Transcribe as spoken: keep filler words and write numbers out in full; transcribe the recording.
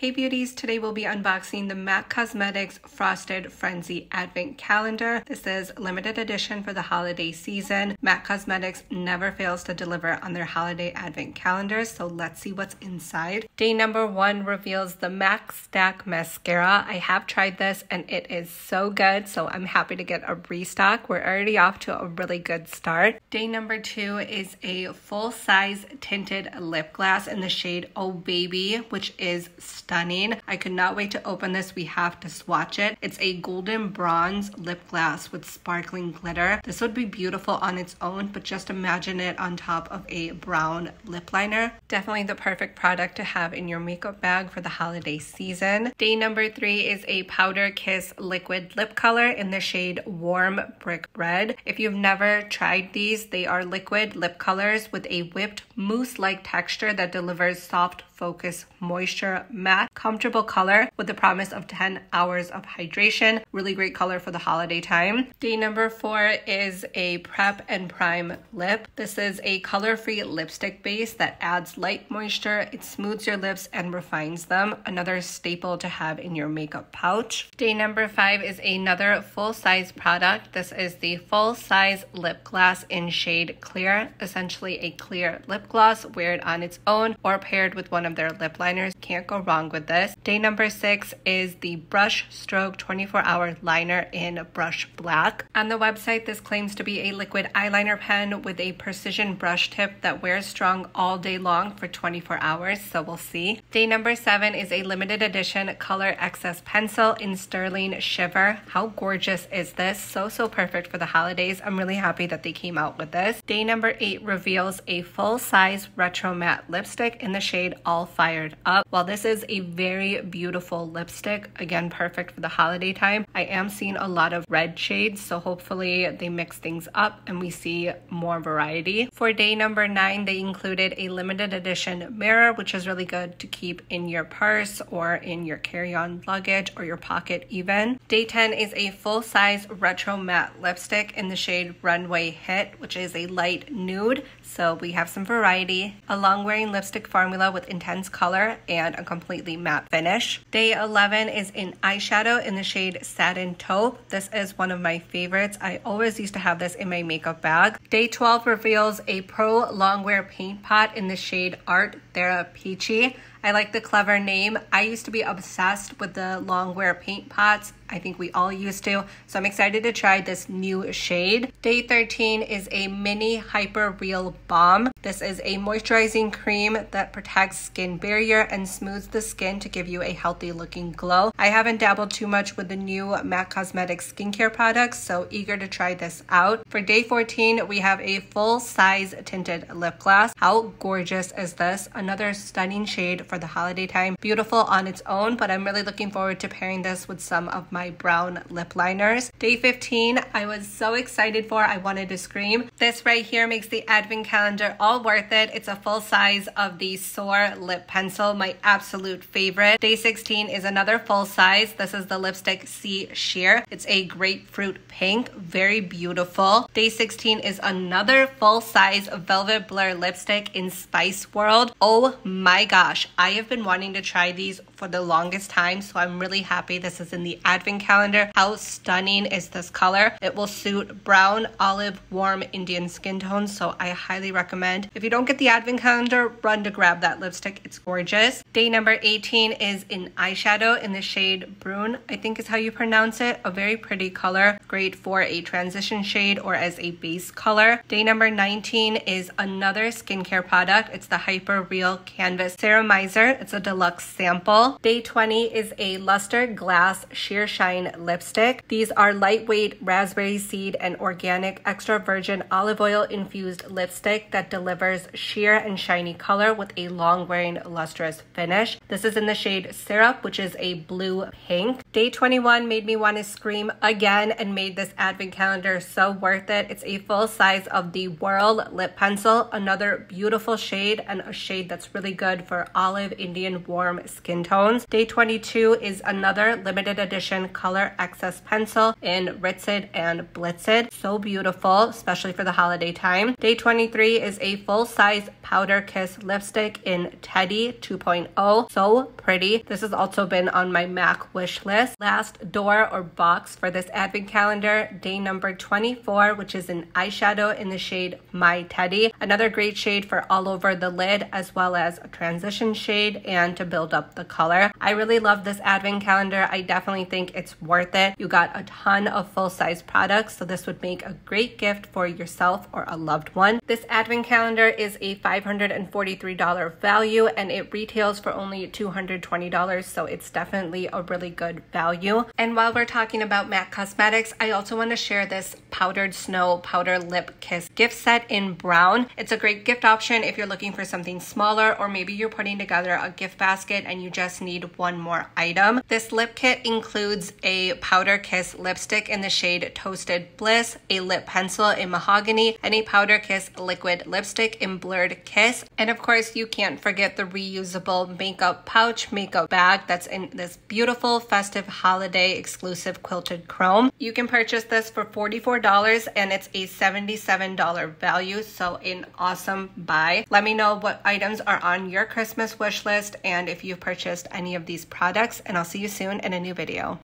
Hey beauties, today we'll be unboxing the MAC Cosmetics Frosted Frenzy Advent Calendar. This is limited edition for the holiday season. MAC Cosmetics never fails to deliver on their holiday advent calendars, so let's see what's inside. Day number one reveals the MAC Stack Mascara. I have tried this and it is so good, so I'm happy to get a restock. We're already off to a really good start. Day number two is a full-size tinted lip glass in the shade Oh Baby, which is stunning. I could not wait to open this. We have to swatch it. It's a golden bronze lip glass with sparkling glitter. This would be beautiful on its own, but just imagine it on top of a brown lip liner. Definitely the perfect product to have in your makeup bag for the holiday season. Day number three is a Powder Kiss liquid lip color in the shade Warm Brick Red. If you've never tried these, they are liquid lip colors with a whipped mousse-like texture that delivers soft focus moisture matte comfortable color with the promise of ten hours of hydration. Really great color for the holiday time. Day number four is a prep and prime lip. This is a color-free lipstick base that adds light moisture. It smooths your lips and refines them. Another staple to have in your makeup pouch. Day number five is another full-size product. This is the full-size lip gloss in shade Clear. Essentially a clear lip gloss. Wear it on its own or paired with one of their lip liners. Can't go wrong with this. Day number six is the Brush Stroke twenty-four hour liner in Brush Black. On the website, this claims to be a liquid eyeliner pen with a precision brush tip that wears strong all day long for twenty-four hours, so we'll see. Day number seven is a limited edition Color Excess pencil in Sterling Shiver. How gorgeous is this? So, so perfect for the holidays. I'm really happy that they came out with this. Day number eight reveals a full-size Retro Matte lipstick in the shade All Fired Up. While this is a very beautiful lipstick, again perfect for the holiday time, I am seeing a lot of red shades, so hopefully they mix things up and we see more variety. For day number nine, they included a limited edition mirror, which is really good to keep in your purse or in your carry-on luggage or your pocket even. Day ten is a full-size Retro Matte lipstick in the shade Runway Hit, which is a light nude, so we have some variety. A long-wearing lipstick formula with intense color and a completely matte finish. Day eleven is an eyeshadow in the shade Satin Taupe. This is one of my favorites. I always used to have this in my makeup bag. Day twelve reveals a Pro Longwear Paint Pot in the shade Art Therapeachy. I like the clever name. I used to be obsessed with the Longwear Paint Pots. I think we all used to. So I'm excited to try this new shade. Day thirteen is a mini Hyper Real Balm. This is a moisturizing cream that protects skin barrier and smooths the skin to give you a healthy looking glow. I haven't dabbled too much with the new MAC Cosmetics skincare products, so eager to try this out. For day fourteen, we have a full-size tinted lip gloss. How gorgeous is this? Another stunning shade for the holiday time. Beautiful on its own, but I'm really looking forward to pairing this with some of my My brown lip liners. Day fifteen, I was so excited for. I wanted to scream. This right here makes the advent calendar all worth it. It's a full size of the Soar lip pencil, my absolute favorite. Day sixteen is another full size. This is the lipstick C Sheer. It's a grapefruit pink, very beautiful. Day sixteen is another full size Velvet Blur lipstick in Spice World. Oh my gosh, I have been wanting to try these for the longest time, so I'm really happy this is in the advent calendar. How stunning is this color? It will suit brown, olive, warm Indian skin tones, so I highly recommend. If you don't get the advent calendar, run to grab that lipstick. It's gorgeous. Day number eighteen is an eyeshadow in the shade Brune, I think is how you pronounce it. A very pretty color, great for a transition shade or as a base color. Day number nineteen is another skincare product. It's the Hyper Real Canvas Ceramizer. It's a deluxe sample. Day twenty is a Luster Glass Sheer Shine lipstick. These are lightweight raspberry seed and organic extra virgin olive oil infused lipstick that delivers sheer and shiny color with a long wearing lustrous finish. This is in the shade Syrup, which is a blue pink. Day twenty-one made me want to scream again and made this advent calendar so worth it. It's a full size of the Whirl lip pencil, another beautiful shade and a shade that's really good for olive olive, Indian, warm skin tones. Day twenty-two is another limited edition Color Excess pencil in Ritzed and Blitzed. So beautiful, especially for the holiday time. Day twenty-three is a full-size Powder Kiss lipstick in Teddy two point oh. So pretty. This has also been on my MAC wish list. Last door or box for this advent calendar, day number twenty-four, which is an eyeshadow in the shade My Teddy. Another great shade for all over the lid, as well as a transition shade and to build up the color. I really love this advent calendar. I definitely think it's worth it. You got a ton of full-size products, so this would make a great gift for yourself or a loved one. This advent calendar is a five hundred forty-three dollar value and it retails for only two hundred twenty dollars, so it's definitely a really good value. And while we're talking about MAC Cosmetics, I also want to share this Powdered Snow Powder Lip Kiss gift set in brown. It's a great gift option if you're looking for something smaller, or maybe you're putting together a gift basket and you just need one more item. This lip kit includes a Powder Kiss lipstick in the shade Toasted Bliss, a lip pencil in Mahogany, and a Powder Kiss liquid lipstick in Blurred Kiss. And of course, you can't forget the reusable makeup pouch, makeup bag that's in this beautiful festive holiday exclusive quilted chrome. You can purchase this for forty-four dollars and it's a seventy-seven dollar value, so an awesome buy. Let me know what items are on your Christmas wish list and if you've purchased any of these products, and I'll see you soon in a new video.